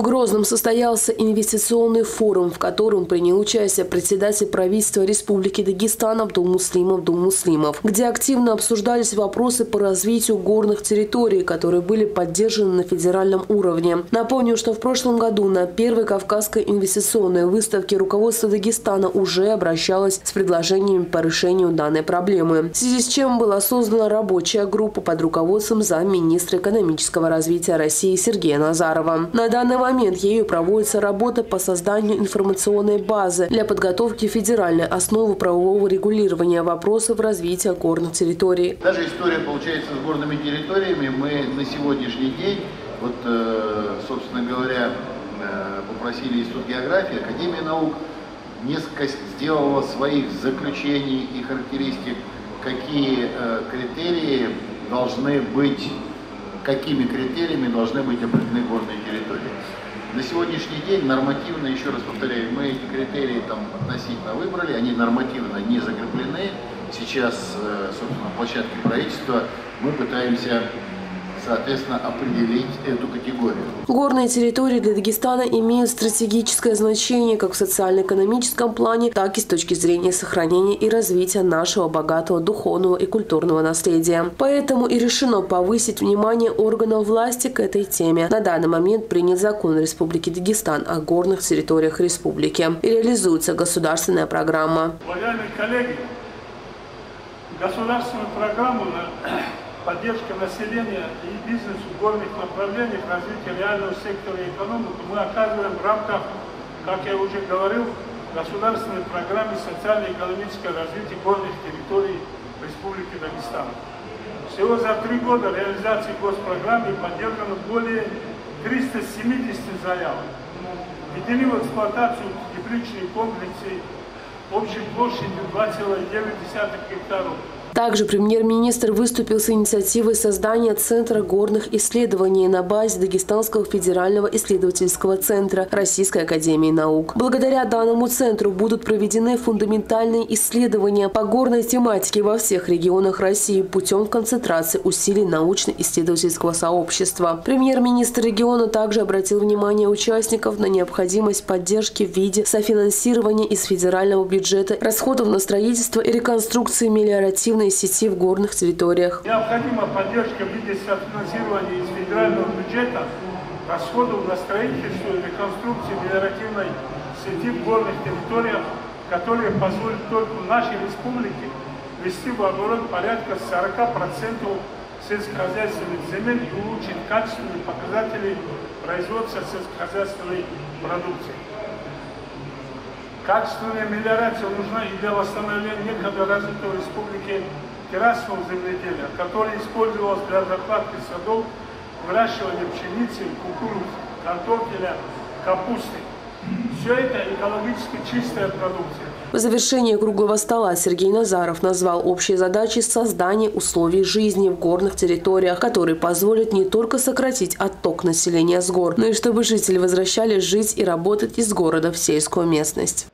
В Грозном состоялся инвестиционный форум, в котором принял участие председатель правительства Республики Дагестан Абдулмуслим Абдулмуслимов, где активно обсуждались вопросы по развитию горных территорий, которые были поддержаны на федеральном уровне. Напомню, что в прошлом году на первой Кавказской инвестиционной выставке руководство Дагестана уже обращалось с предложениями по решению данной проблемы, в связи с чем была создана рабочая группа под руководством замминистра экономического развития России Сергея Назарова. На данный момент ею проводится работа по созданию информационной базы для подготовки федеральной основы правового регулирования вопросов развития горных территорий. Даже история получается с горными территориями. Мы на сегодняшний день, вот, собственно говоря, попросили Институт географии, Академии наук, несколько сделала своих заключений и характеристик, какие критерии должны быть, какими критериями должны быть определены горные территории. На сегодняшний день нормативно, еще раз повторяю, мы эти критерии там относительно выбрали, они нормативно не закреплены. Сейчас, собственно, на площадке правительства мы пытаемся, соответственно, определить эту категорию. Горные территории для Дагестана имеют стратегическое значение как в социально-экономическом плане, так и с точки зрения сохранения и развития нашего богатого духовного и культурного наследия. Поэтому и решено повысить внимание органов власти к этой теме. На данный момент принят закон Республики Дагестан о горных территориях республики и реализуется государственная программа. Уважаемые коллеги, государственную программу поддержка населения и бизнесу в горных направлениях развития реального сектора экономики мы оказываем в рамках, как я уже говорил, государственной программы социально-экономического развития горных территорий Республики Дагестан. Всего за 3 года реализации госпрограммы поддержано более 370 заявок. Введены в эксплуатацию тепличные комплексы общей площадью 2,9 гектаров. Также премьер-министр выступил с инициативой создания Центра горных исследований на базе Дагестанского федерального исследовательского центра Российской Академии наук. Благодаря данному центру будут проведены фундаментальные исследования по горной тематике во всех регионах России путем концентрации усилий научно-исследовательского сообщества. Премьер-министр региона также обратил внимание участников на необходимость поддержки в виде софинансирования из федерального бюджета, расходов на строительство и реконструкцию мелиоративных сети в горных территориях. Необходима поддержка в виде софинансирования из федерального бюджета расходов на строительство и реконструкцию мелиоративной сети в горных территориях, которые позволят только нашей республике ввести в оборот порядка 40% сельскохозяйственных земель и улучшить качественные показатели производства сельскохозяйственной продукции. Качественная мелиорация нужна и для восстановления некогда развитой республики террасового земледелия, который использовался для закладки садов, выращивания пшеницы, кукурузы, картофеля, капусты. Все это экологически чистая продукция. В завершении круглого стола Сергей Назаров назвал общей задачей создание условий жизни в горных территориях, которые позволят не только сократить отток населения с гор, но и чтобы жители возвращались жить и работать из города в сельскую местность.